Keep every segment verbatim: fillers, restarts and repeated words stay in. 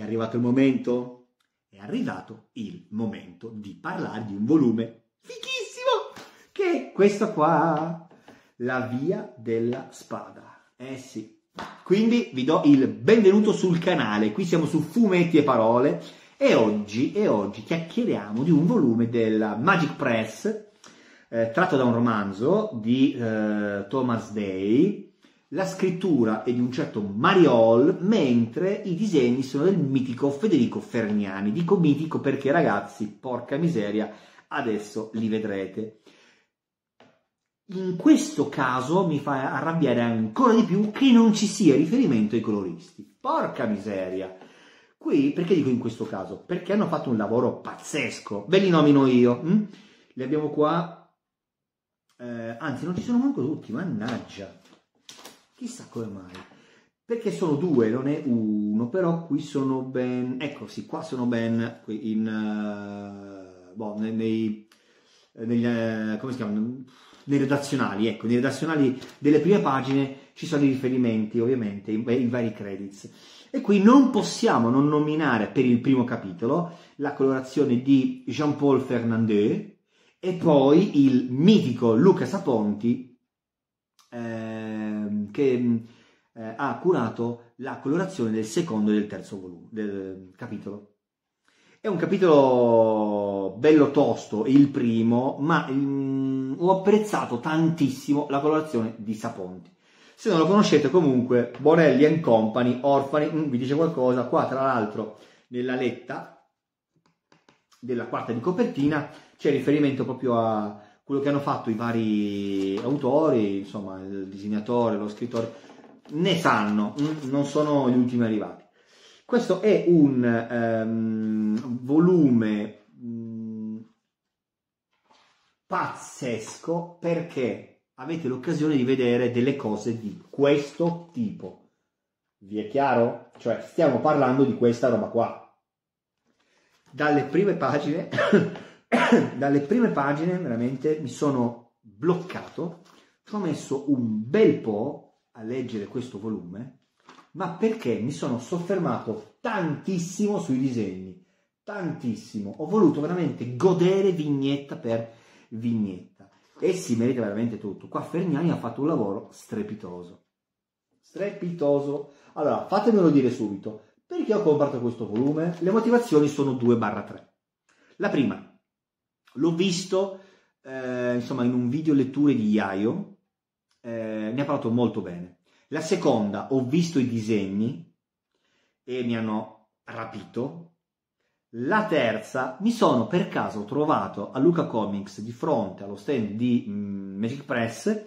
È arrivato il momento? È arrivato il momento di parlare di un volume fighissimo, che è questo qua, La via della spada. Eh sì. Quindi vi do il benvenuto sul canale, qui siamo su Fumetti e Parole e oggi, e oggi chiacchieriamo di un volume della Magic Press, eh, tratto da un romanzo di eh, Thomas Day. La scrittura è di un certo Mariol, mentre i disegni sono del mitico Federico Ferniani. Dico mitico perché, ragazzi, porca miseria, adesso li vedrete. In questo caso mi fa arrabbiare ancora di più che non ci sia riferimento ai coloristi. Porca miseria! Qui, perché dico in questo caso? Perché hanno fatto un lavoro pazzesco. Ve li nomino io. Hm? Li abbiamo qua. Eh, anzi, non ci sono manco tutti, mannaggia. Chissà come mai, perché sono due, non è uno, però qui sono ben, ecco sì, qua sono ben, qui in, uh, boh, nei, nei negli, uh, come si chiamano, nei redazionali, ecco, nei redazionali delle prime pagine ci sono i riferimenti, ovviamente, i, i vari credits. E qui non possiamo non nominare per il primo capitolo la colorazione di Jean-Paul Fernandé e poi il mitico Luca Saponti, eh, che eh, ha curato la colorazione del secondo e del terzo volume, del capitolo. È un capitolo bello tosto, il primo, ma mm, ho apprezzato tantissimo la colorazione di Saponti. Se non lo conoscete, comunque, Borelli and Company, Orfani, mm, vi dice qualcosa. Qua, tra l'altro, nell'aletta della quarta di copertina c'è riferimento proprio a quello che hanno fatto i vari autori, insomma, il disegnatore, lo scrittore, ne sanno, non sono gli ultimi arrivati. Questo è un um, volume um, pazzesco, perché avete l'occasione di vedere delle cose di questo tipo. Vi è chiaro? Cioè, stiamo parlando di questa roba qua. Dalle prime pagine... Dalle prime pagine veramente mi sono bloccato, ci ho messo un bel po' a leggere questo volume, ma perché mi sono soffermato tantissimo sui disegni, tantissimo, ho voluto veramente godere vignetta per vignetta e si merita veramente tutto. Qua Ferniani ha fatto un lavoro strepitoso, strepitoso. Allora, fatemelo dire subito, perché ho comprato questo volume? Le motivazioni sono due barra tre. La prima, l'ho visto eh, insomma, in un video letture di Iaio, eh, ne ha parlato molto bene. La seconda, ho visto i disegni e mi hanno rapito. La terza, mi sono per caso trovato a Luca Comics, di fronte allo stand di mh, Magic Press,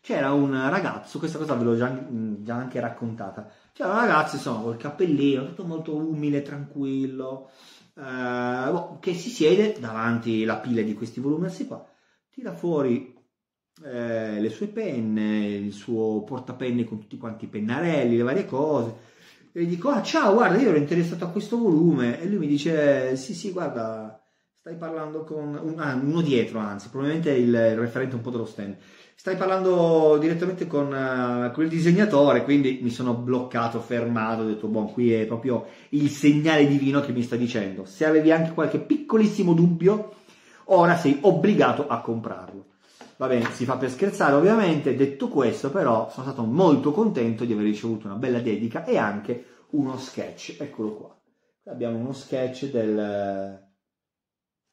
c'era un ragazzo, questa cosa ve l'ho già, già anche raccontata, c'era un ragazzo, insomma, col cappellino, tutto molto umile, tranquillo, Uh, che si siede davanti alla pila di questi volumi qua, tira fuori eh, le sue penne, il suo portapenne con tutti quanti i pennarelli, le varie cose, e gli dico: ah, ciao, guarda, io ero interessato a questo volume. E lui mi dice: sì sì, guarda, stai parlando con un, ah, uno dietro, anzi probabilmente il, il referente un po' dello stand, stai parlando direttamente con uh, quel disegnatore. Quindi mi sono bloccato, fermato, ho detto: boh, qui è proprio il segnale divino che mi sta dicendo, se avevi anche qualche piccolissimo dubbio, ora sei obbligato a comprarlo. Va bene, si fa per scherzare ovviamente. Detto questo, però, sono stato molto contento di aver ricevuto una bella dedica e anche uno sketch, eccolo qua. Abbiamo uno sketch del,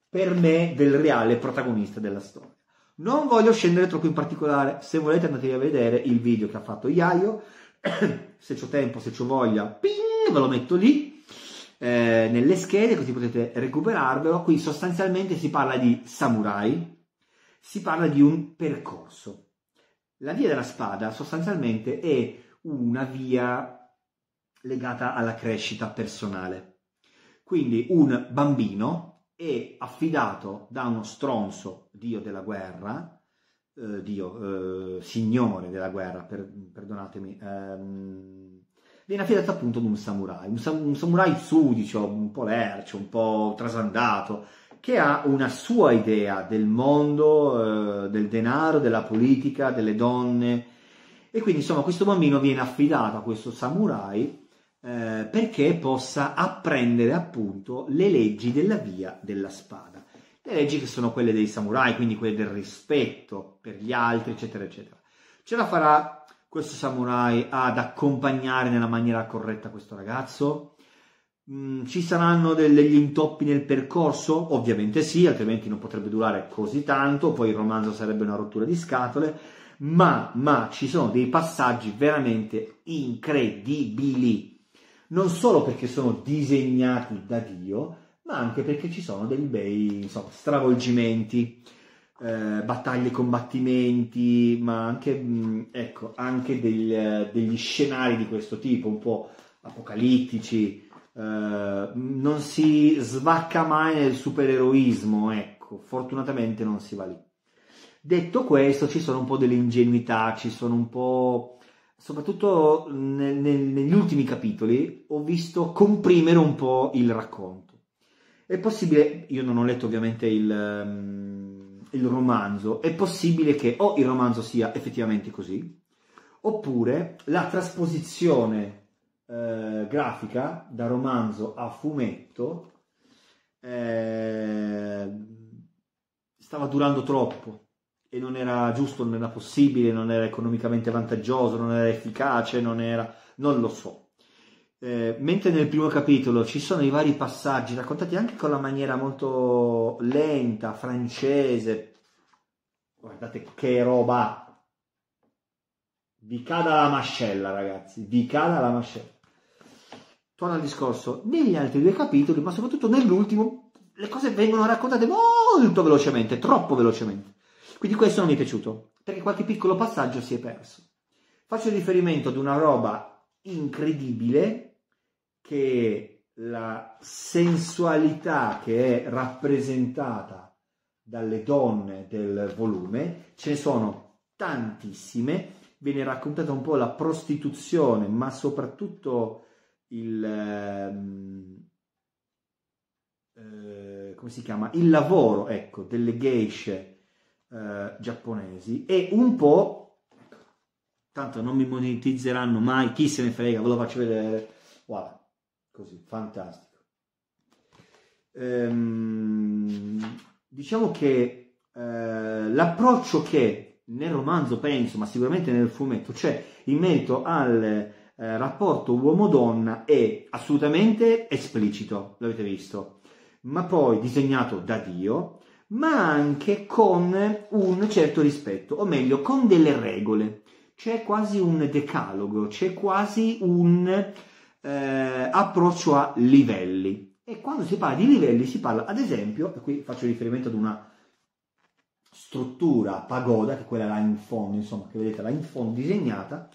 per me, del reale protagonista della storia. Non voglio scendere troppo in particolare, se volete andatevi a vedere il video che ha fatto Iaio, se c'ho tempo, se c'ho voglia, ping, ve lo metto lì, eh, nelle schede, così potete recuperarvelo. Qui sostanzialmente si parla di samurai, si parla di un percorso. La via della spada sostanzialmente è una via legata alla crescita personale. Quindi un bambino è affidato da uno stronzo, dio della guerra, eh, dio, eh, signore della guerra, per, perdonatemi, ehm, viene affidato appunto ad un samurai, un, sam un samurai sudicio, un po' lercio, un po' trasandato, che ha una sua idea del mondo, eh, del denaro, della politica, delle donne, e quindi insomma questo bambino viene affidato a questo samurai eh, perché possa apprendere appunto le leggi della via della spada. Le leggi che sono quelle dei samurai, quindi quelle del rispetto per gli altri, eccetera, eccetera. Ce la farà questo samurai ad accompagnare nella maniera corretta questo ragazzo? Mm, ci saranno degli intoppi nel percorso? Ovviamente sì, altrimenti non potrebbe durare così tanto, poi il romanzo sarebbe una rottura di scatole, ma, ma ci sono dei passaggi veramente incredibili, non solo perché sono disegnati da Dio, ma anche perché ci sono dei bei insomma, stravolgimenti, eh, battaglie, combattimenti, ma anche, mh, ecco, anche del, degli scenari di questo tipo, un po' apocalittici, eh, non si svacca mai nel supereroismo, ecco, fortunatamente non si va lì. Detto questo, ci sono un po' dell'ingenuità, ci sono un po', soprattutto nel, nel, negli ultimi capitoli, ho visto comprimere un po' il racconto. È possibile, io non ho letto ovviamente il, um, il romanzo, è possibile che o il romanzo sia effettivamente così, oppure la trasposizione eh, grafica da romanzo a fumetto eh, stava durando troppo e non era giusto, non era possibile, non era economicamente vantaggioso, non era efficace, non era, non lo so. Eh, mentre nel primo capitolo ci sono i vari passaggi raccontati anche con la maniera molto lenta, francese, guardate che roba, vi cada la mascella ragazzi, vi cada la mascella. Torno al discorso, negli altri due capitoli, ma soprattutto nell'ultimo, le cose vengono raccontate molto velocemente, troppo velocemente, quindi questo non mi è piaciuto, perché qualche piccolo passaggio si è perso. Faccio riferimento ad una roba incredibile, che la sensualità che è rappresentata dalle donne del volume, ce ne sono tantissime, viene raccontata un po' la prostituzione, ma soprattutto il eh, come si chiama? Il lavoro, ecco, delle geishe eh, giapponesi, e un po', tanto non mi monetizzeranno mai, chi se ne frega, ve lo faccio vedere, voilà, così, fantastico. Ehm, diciamo che eh, l'approccio che nel romanzo, penso, ma sicuramente nel fumetto, cioè in merito al eh, rapporto uomo-donna è assolutamente esplicito, l'avete visto, ma poi disegnato da Dio, ma anche con un certo rispetto, o meglio, con delle regole. C'è quasi un decalogo, c'è quasi un eh, approccio a livelli. E quando si parla di livelli si parla, ad esempio, e qui faccio riferimento ad una struttura pagoda, che è quella là in fondo, insomma, che vedete là in fondo disegnata,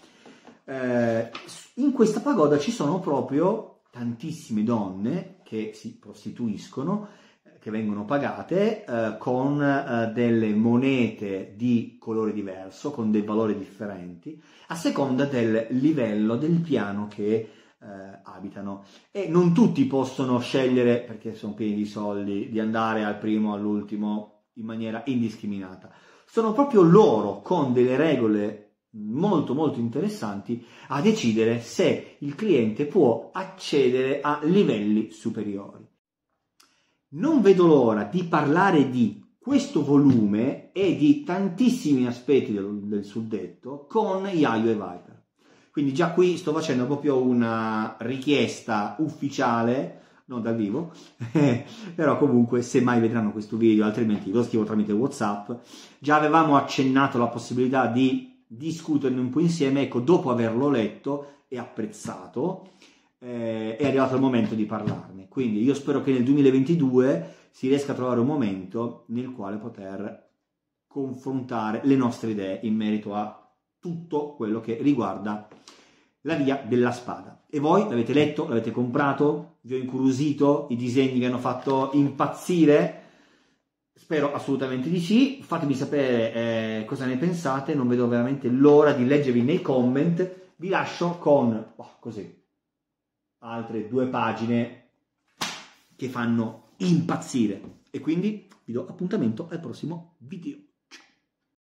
eh, in questa pagoda ci sono proprio tantissime donne che si prostituiscono, che vengono pagate eh, con eh, delle monete di colore diverso, con dei valori differenti, a seconda del livello, del piano che eh, abitano. E non tutti possono scegliere, perché sono pieni di soldi, di andare al primo, all'ultimo, in maniera indiscriminata. Sono proprio loro, con delle regole molto molto interessanti, a decidere se il cliente può accedere a livelli superiori. Non vedo l'ora di parlare di questo volume e di tantissimi aspetti del, del suddetto con Iaio e Viper. Quindi già qui sto facendo proprio una richiesta ufficiale, non dal vivo, però comunque se mai vedranno questo video, altrimenti lo scrivo tramite WhatsApp. Già avevamo accennato la possibilità di discuterne un po' insieme, ecco, dopo averlo letto e apprezzato, Eh, è arrivato il momento di parlarne, quindi io spero che nel duemilaventidue si riesca a trovare un momento nel quale poter confrontare le nostre idee in merito a tutto quello che riguarda la via della spada. E voi l'avete letto, l'avete comprato, vi ho incuriosito, i disegni vi hanno fatto impazzire? Spero assolutamente di sì. Fatemi sapere eh, cosa ne pensate, non vedo veramente l'ora di leggervi nei comment. Vi lascio con oh, così altre due pagine che fanno impazzire, e quindi vi do appuntamento al prossimo video.